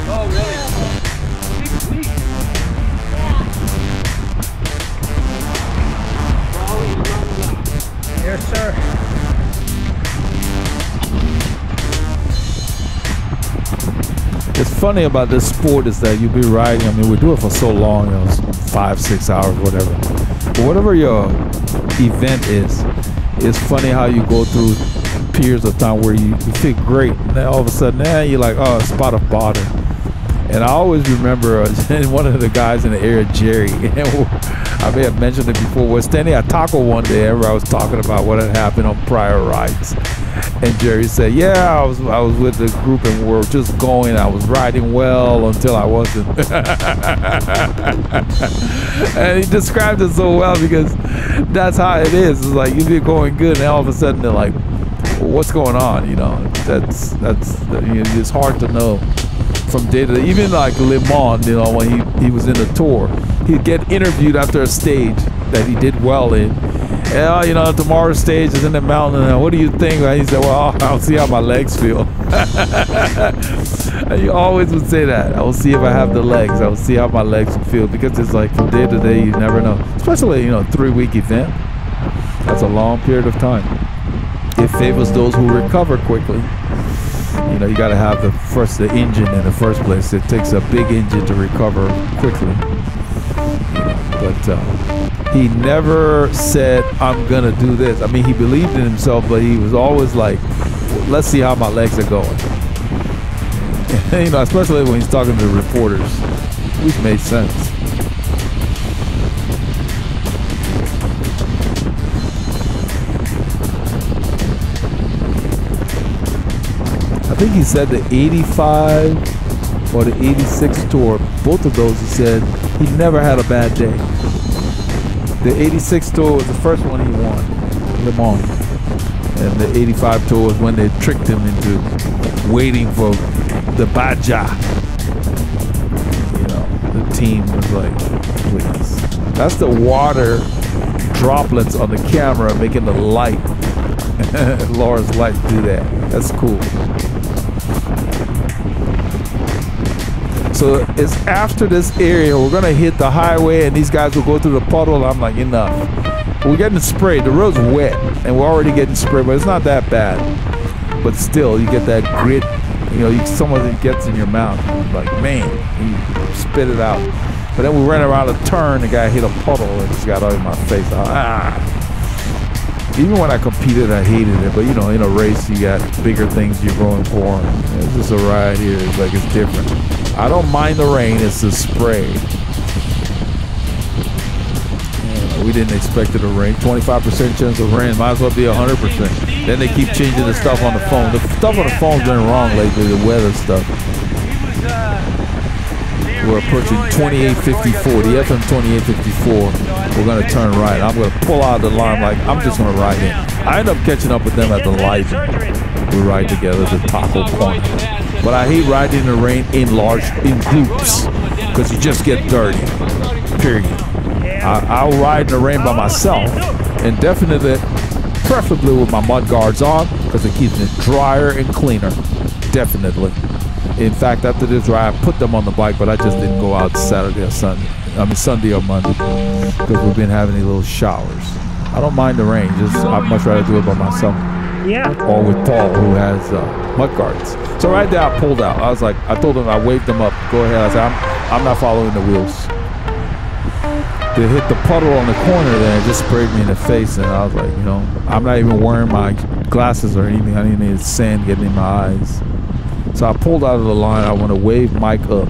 Oh, really? Yes, sir. It's funny about this sport is that you'll be riding, I mean, we do it for so long, you know, five, six hours, whatever. But whatever your event is, it's funny how you go through periods of time where you, you feel great, and then all of a sudden, eh, you're like, oh, a spot of bother. And I always remember uh, one of the guys in the area, Jerry, and I may have mentioned it before, was standing at Taco one day, where I was talking about what had happened on prior rides. And Jerry said, yeah, I was I was with the group and we were just going. I was riding well until I wasn't. And he described it so well because that's how it is. It's like you've been going good and all of a sudden they're like, what's going on? You know, that's, that's it's hard to know from day to day. Even like Le Mans, you know, when he, he was in the tour, he'd get interviewed after a stage that he did well in. Yeah, you know, tomorrow's stage is in the mountain. And what do you think? And he said, well, I'll see how my legs feel. And you always would say that. I will see if I have the legs. I will see how my legs feel. Because it's like from day to day, you never know. Especially, you know, a three-week event. That's a long period of time. It favors those who recover quickly. You know, you got to have the first the engine in the first place. It takes a big engine to recover quickly. But... Uh, he never said, I'm going to do this. I mean, he believed in himself, but he was always like, let's see how my legs are going. And, you know, especially when he's talking to reporters, which made sense. I think he said the eighty-five or the eighty-six tour, both of those, he said he never had a bad day. The eighty-six tour was the first one he won, Le Mans. And the eighty-five tour was when they tricked him into waiting for the Baja. You know, the team was like, please. That's the water droplets on the camera making the light, Laura's light, do that. That's cool. So it's after this area, we're gonna hit the highway and these guys will go through the puddle and I'm like, enough. We're getting sprayed, the road's wet and we're already getting sprayed, but it's not that bad. But still, you get that grit, you know, you, some of it gets in your mouth. Like, man, you spit it out. But then we ran around a turn, the guy hit a puddle and just got all in my face. Like, ah. Even when I competed, I hated it, but you know, in a race, you got bigger things you're going for. And it's just a ride here, it's like, it's different. I don't mind the rain, it's the spray. Yeah, we didn't expect it to rain. twenty-five percent chance of rain, might as well be one hundred percent. Then they keep changing the stuff on the phone. The stuff on the phone's been wrong lately, the weather stuff. We're approaching twenty-eight fifty-four, the F M twenty-eight fifty-four. We're gonna turn right. I'm gonna pull out the alarm like, I'm just gonna ride in. I end up catching up with them at the light. We ride together to Taco Point. But I hate riding in the rain in large, in groups, because you just get dirty, period. I, I'll ride in the rain by myself, and definitely, preferably with my mud guards on, because it keeps it drier and cleaner, definitely. In fact, after this ride, I put them on the bike, but I just didn't go out Saturday or Sunday. I mean Sunday or Monday, because we've been having these little showers. I don't mind the rain, just I'd much rather do it by myself. Yeah. Or with Paul, who has uh, mud gardens. So right there, I pulled out. I was like, I told him, I waved him up. Go ahead. I said, I'm, I'm not following the wheels. They hit the puddle on the corner there and just sprayed me in the face. And I was like, you know, I'm not even wearing my glasses or anything. I didn't need sand getting in my eyes. So I pulled out of the line. I want to wave Mike up.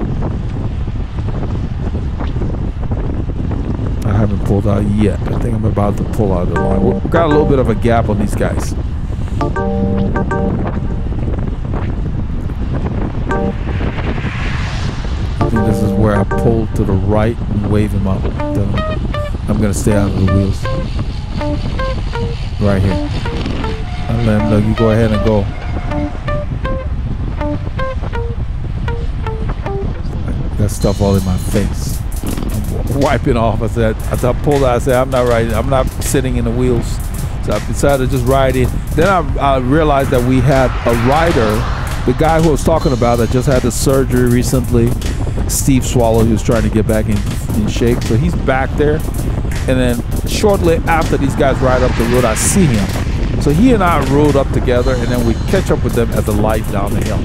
I haven't pulled out yet. I think I'm about to pull out of the line. We've got a little bit of a gap on these guys. I think this is where I pull to the right and wave him up. Then I'm gonna stay out of the wheels. Right here. I let him know you go ahead and go. That stuff all in my face. I'm wiping off. I said I, I pulled out. I said I'm not riding. I'm not sitting in the wheels. So I decided to just ride in. Then I, I realized that we had a rider, the guy who I was talking about that just had the surgery recently, Steve Swallow, he was trying to get back in, in shape. So he's back there. And then shortly after these guys ride up the road, I see him. So he and I rode up together, and then we catch up with them at the light down the hill.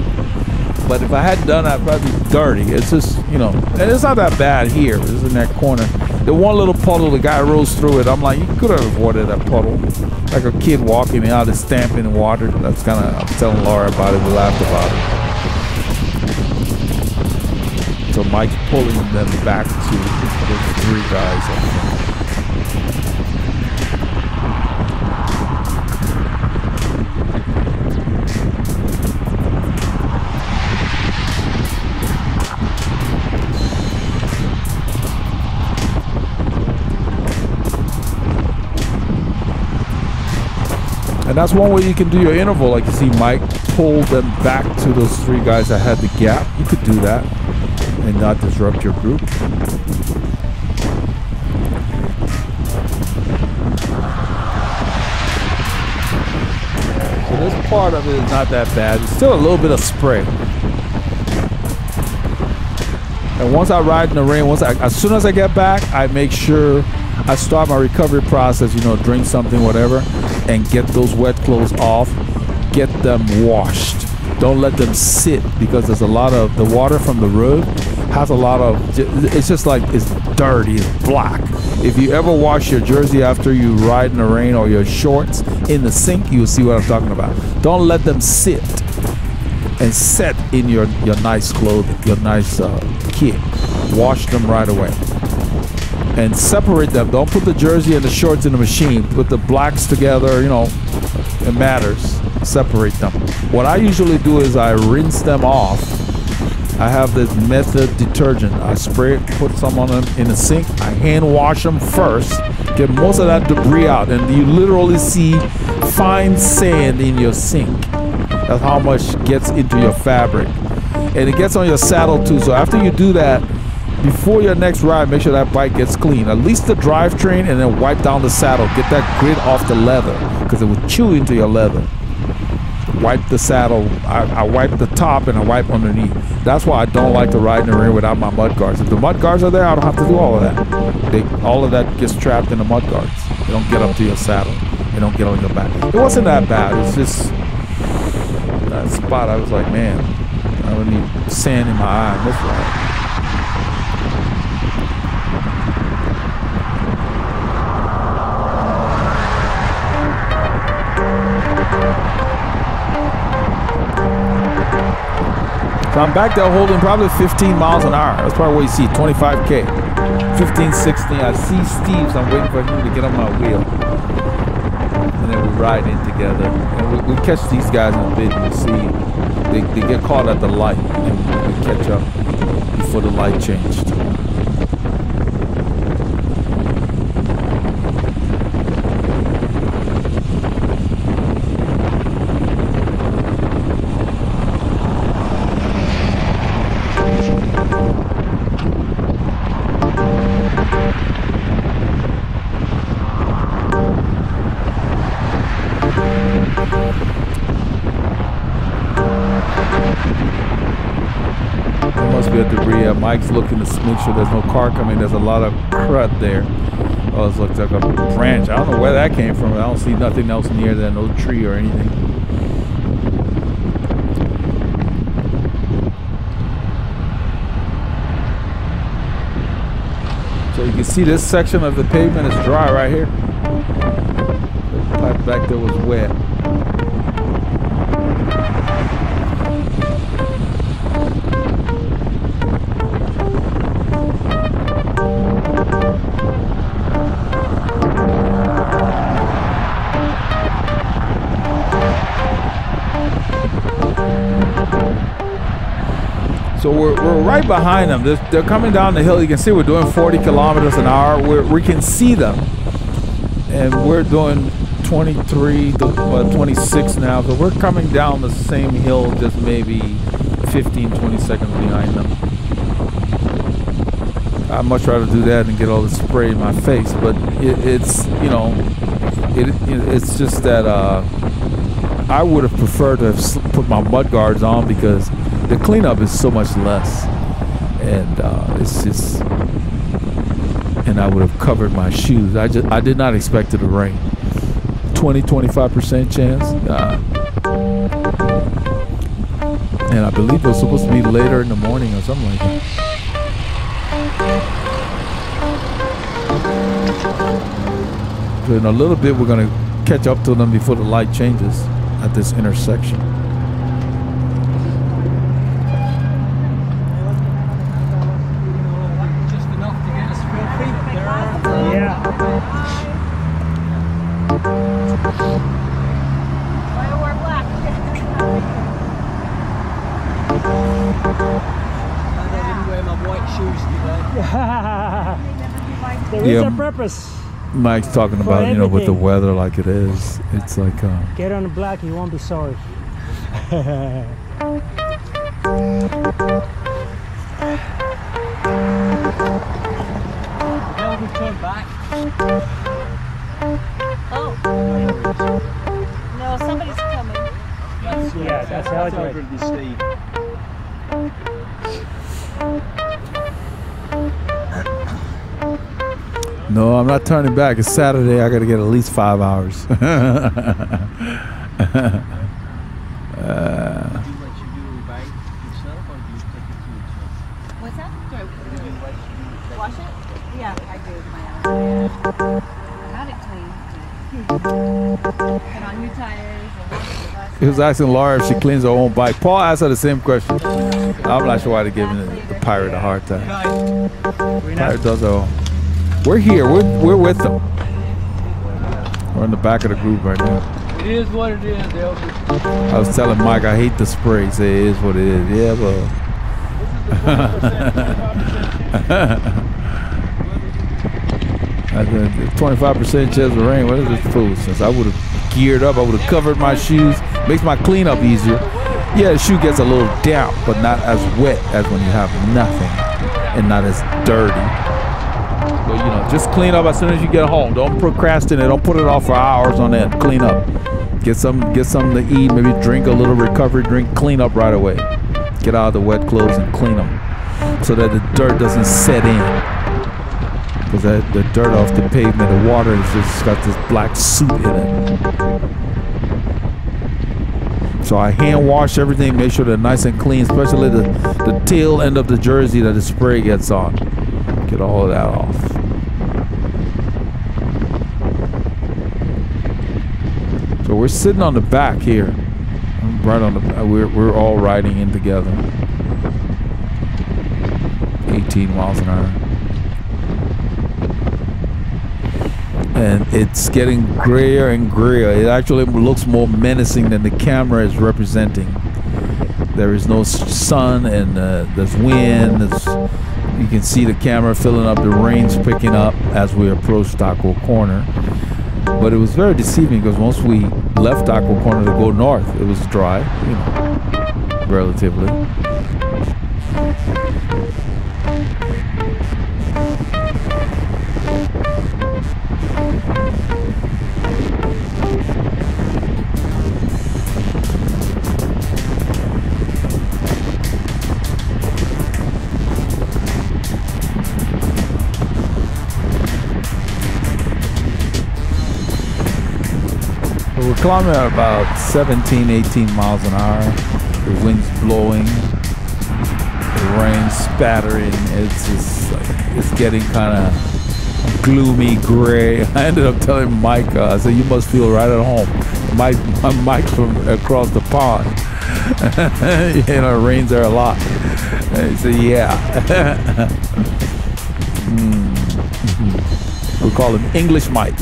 But if I hadn't done that, I'd probably be dirty. It's just, you know, and it's not that bad here. It's in that corner. The one little puddle, the guy rolls through it. I'm like, you could have avoided that puddle. Like a kid walking out and stamping in water. That's kind of, I'm telling Laura about it. We laughed about it. So Mike's pulling them back to the three guys. And that's one way you can do your interval. Like you see Mike pull them back to those three guys that had the gap. You could do that and not disrupt your group. So this part of it is not that bad. It's still a little bit of spray. And once I ride in the rain, once I, as soon as I get back, I make sure I start my recovery process, you know, drink something, whatever, and get those wet clothes off, get them washed. Don't let them sit, because there's a lot of, the water from the road has a lot of, it's just like, it's dirty, it's black. If you ever wash your jersey after you ride in the rain or your shorts in the sink, you'll see what I'm talking about. Don't let them sit and set in your, your nice clothing, your nice uh, kit. Wash them right away. And separate them. Don't put the jersey and the shorts in the machine. Put the blacks together, you know, it matters. Separate them. What I usually do is I rinse them off. I have this Method detergent. I spray it, put some on them in the sink. I hand wash them first. Get most of that debris out. And you literally see fine sand in your sink. That's how much gets into your fabric. And it gets on your saddle too. So after you do that, before your next ride, make sure that bike gets clean. At least the drivetrain, and then wipe down the saddle. Get that grit off the leather, because it will chew into your leather. Wipe the saddle. I, I wipe the top and I wipe underneath. That's why I don't like to ride in the rain without my mud guards. If the mud guards are there, I don't have to do all of that. They, all of that gets trapped in the mud guards. They don't get up to your saddle. They don't get on your back. It wasn't that bad. It's just that spot. I was like, man, I don't need sand in my eye on this ride. So I'm back there holding probably fifteen miles an hour. That's probably what you see, twenty-five K. fifteen, sixteen, I see Steve, so I'm waiting for him to get on my wheel. And then we ride in together. And we, we catch these guys in a bit, you see. They, they get caught at the light, and we, we catch up before the light changed. good debris. Uh, Mike's looking to make sure there's no car coming. There's a lot of crud there. Oh, this looks like a branch. I don't know where that came from. I don't see nothing else near there, no tree or anything. So you can see this section of the pavement is dry right here. The pipe back there was wet. So we're, we're right behind them. They're, they're coming down the hill. You can see we're doing forty kilometers an hour. We're, we can see them. And we're doing twenty-three to twenty-six now. So we're coming down the same hill, just maybe fifteen, twenty seconds behind them. I'd much rather do that than get all the spray in my face. But it, it's, you know, it, it, it's just that uh, I would have preferred to have put my mud guards on because the cleanup is so much less, and uh, it's just, and I would have covered my shoes. I just, I did not expect it to rain. twenty, twenty-five percent chance, uh, and I believe it was supposed to be later in the morning or something like that. So in a little bit, we're gonna catch up to them before the light changes at this intersection. Mike's talking about, you know, with the weather like it is, it's like uh, get on the black, you won't be sorry. Oh no, somebody's coming. That's, yeah, yeah, that's how I do it. No, I'm not turning back. It's Saturday. I got to get at least five hours. uh, What's that? Wash it? Yeah, I do with my own. Got it clean. Put on new tires. He was asking Laura if she cleans her own bike. Paul asked her the same question. I'm not sure why they're giving the pirate a hard time. Pirate does her own. We're here. We're, we're with them. We're in the back of the group right now. It is what it is, Elvis. I was telling Mike I hate the spray. He said it is what it is. Yeah, but twenty-five percent chance of rain. What is this foolishness? I would have geared up. I would have covered my shoes. Makes my cleanup easier. Yeah, the shoe gets a little damp, but not as wet as when you have nothing and not as dirty. But, you know, just clean up as soon as you get home. Don't procrastinate. Don't put it off for hours on end. Clean up. Get some, get something to eat. Maybe drink a little recovery drink. Clean up right away. Get out of the wet clothes and clean them so that the dirt doesn't set in. Because that the dirt off the pavement, the water has just got this black soot in it. So I hand wash everything. Make sure they're nice and clean, especially the the tail end of the jersey that the spray gets on. Get all of that off. So we're sitting on the back here. I'm right on the. We're we're all riding in together. eighteen miles an hour. And it's getting grayer and grayer. It actually looks more menacing than the camera is representing. There is no sun and uh, there's wind. There's, you can see the camera filling up. The rain's picking up as we approach Taco Corner. But it was very deceiving because once we left Taco Corner to go north, it was dry, you know, relatively. we're climbing at about seventeen, eighteen miles an hour. The wind's blowing, the rain's spattering. It's just like, it's getting kind of gloomy, gray. I ended up telling Mike, uh, I said, you must feel right at home. Mike, Mike's from across the pond. You know, it rains there a lot. And he said, yeah. mm. We call him English Mike.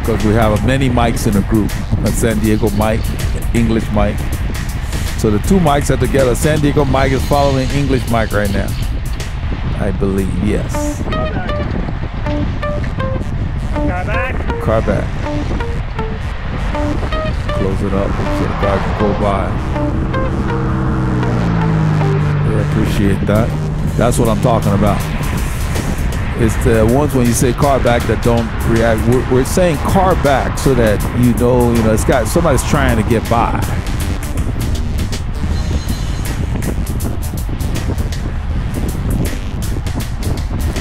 Because we have many mics in a group. A San Diego Mike, English Mike. So the two mics are together. San Diego Mike is following English Mike right now. I believe, yes. Car back. Car back. Close it up so the car can go by. I appreciate that. That's what I'm talking about. It's the ones when you say car back that don't react. We're, we're saying car back so that you know, you know, it's got somebody's trying to get by.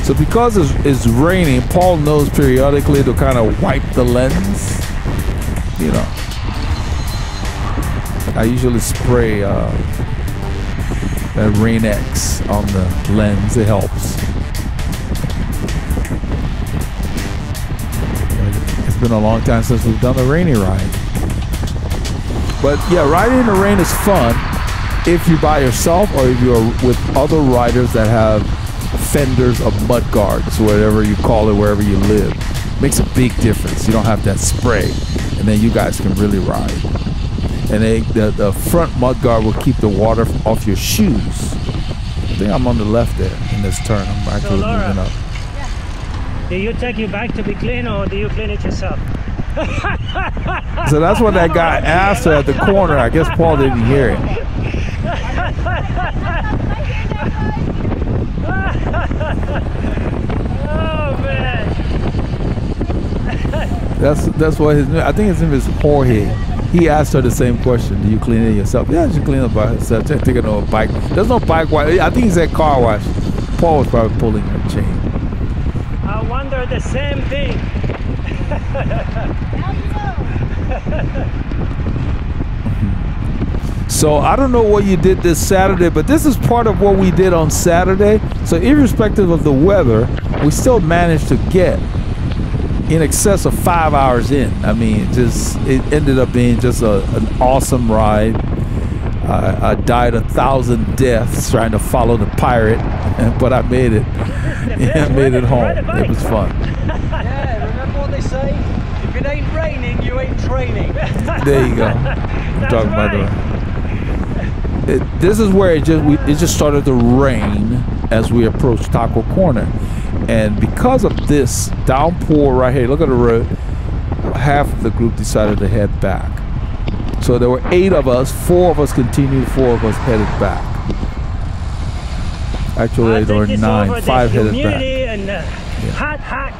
So because it's, it's raining, Paul knows periodically to kind of wipe the lens. You know, I usually spray uh, that Rain-X on the lens. It helps. Been a long time since we've done a rainy ride, but yeah, riding in the rain is fun if you're by yourself or if you're with other riders that have fenders of mud guards, whatever you call it, wherever you live. Makes a big difference. You don't have that spray, and then you guys can really ride. And they, the, the front mud guard will keep the water off your shoes. I think I'm on the left there in this turn. I'm actually so moving up. Do you take your bike to be clean or do you clean it yourself? So that's what that guy asked her at the corner. I guess Paul didn't hear it. Oh man. That's that's what his I think his name is Jorge. He asked her the same question. Do you clean it yourself? Yeah, you clean it by herself. I think I know a bike. There's no bike wash. I think he said car wash. Paul was probably pulling her chain. I wonder the same thing. So I don't know what you did this Saturday, but this is part of what we did on Saturday. So irrespective of the weather, we still managed to get in excess of five hours in. I mean, just it ended up being just a, an awesome ride. Uh, I died a thousand deaths trying to follow the pirate, but I made it. Yeah, I made it home. It was fun. Yeah, remember what they say? If it ain't raining, you ain't training. There you go. I'm talking about it. This is where it just we, it just started to rain as we approached Taco Corner, and because of this downpour right here, look at the road. Half of the group decided to head back. So there were eight of us, four of us continued, four of us headed back. Actually, there were nine, five headed back. And, uh, yeah. Hot, hot.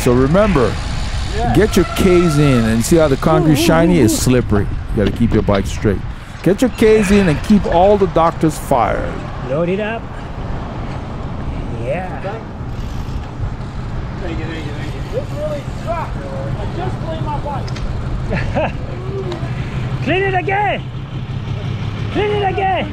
So remember, yeah. Get your K's in, and see how the concrete's shiny? It's slippery. You gotta keep your bike straight. Get your K's in and keep all the doctors fired. Load it up. Yeah. Thank you, thank you, thank you. This really sucks. I just cleaned my bike. Clean it again! Clean it again!